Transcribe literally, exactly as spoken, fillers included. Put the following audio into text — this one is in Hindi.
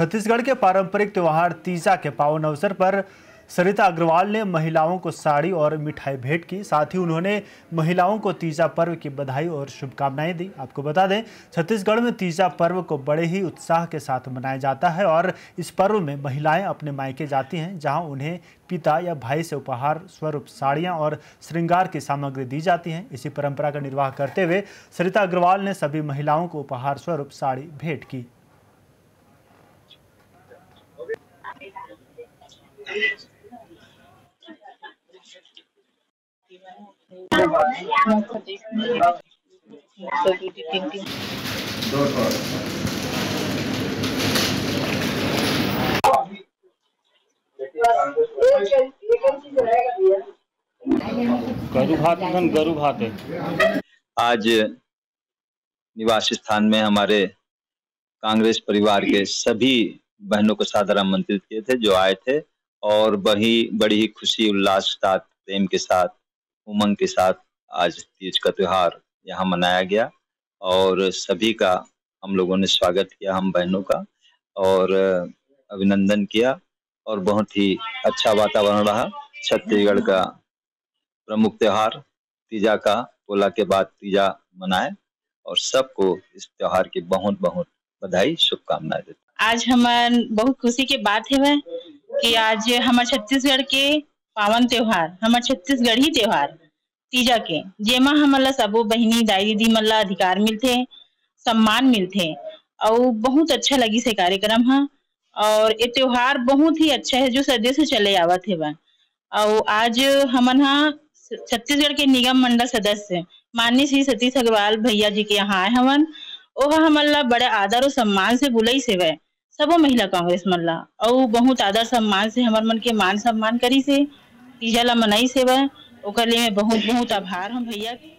छत्तीसगढ़ के पारंपरिक त्यौहार तीजा के पावन अवसर पर सरिता अग्रवाल ने महिलाओं को साड़ी और मिठाई भेंट की। साथ ही उन्होंने महिलाओं को तीजा पर्व की बधाई और शुभकामनाएं दी। आपको बता दें, छत्तीसगढ़ में तीजा पर्व को बड़े ही उत्साह के साथ मनाया जाता है और इस पर्व में महिलाएं अपने मायके जाती हैं, जहां उन्हें पिता या भाई से उपहार स्वरूप साड़ियाँ और श्रृंगार की सामग्री दी जाती हैं। इसी परंपरा का निर्वाह करते हुए सरिता अग्रवाल ने सभी महिलाओं को उपहार स्वरूप साड़ी भेंट की। आज निवास स्थान में हमारे कांग्रेस परिवार के सभी बहनों को सादर आमंत्रित किए थे जो आए थे और बड़ी बड़ी ही खुशी, उल्लास के साथ, प्रेम के साथ, उमंग के साथ आज तीज का त्योहार यहाँ मनाया गया और सभी का हम लोगों ने स्वागत किया, हम बहनों का, और अभिनंदन किया और बहुत ही अच्छा वातावरण रहा। छत्तीसगढ़ का प्रमुख त्योहार तीजा का पोला के बाद तीजा मनाए और सबको इस त्योहार की बहुत बहुत बधाई, शुभकामनाएं देते। आज हमार बहुत खुशी की बात है वह कि आज हमारे छत्तीसगढ़ के पावन त्योहार, हमारे छत्तीसगढ़ी त्योहार तीजा के जेमा हमला सबो बहिनी दाई दीदी मला अधिकार मिलते, सम्मान मिलते और बहुत अच्छा लगी से कार्यक्रम है और ये त्योहार बहुत ही अच्छा है जो सदी से चले आवत है। और आज हमन यहाँ छत्तीसगढ़ के निगम मंडल सदस्य माननीय श्री सतीश अग्रवाल भैया जी के यहाँ आए हवन, ओह हमला बड़े आदर और सम्मान से बुलाई सेवा सबो महिला कांग्रेस मन ला और बहुत आदर सम्मान से हमर मन के मान सम्मान करी से तीजा ला मनाई सेवा। ओकर लिए मैं बहुत बहुत आभार हूँ भैया।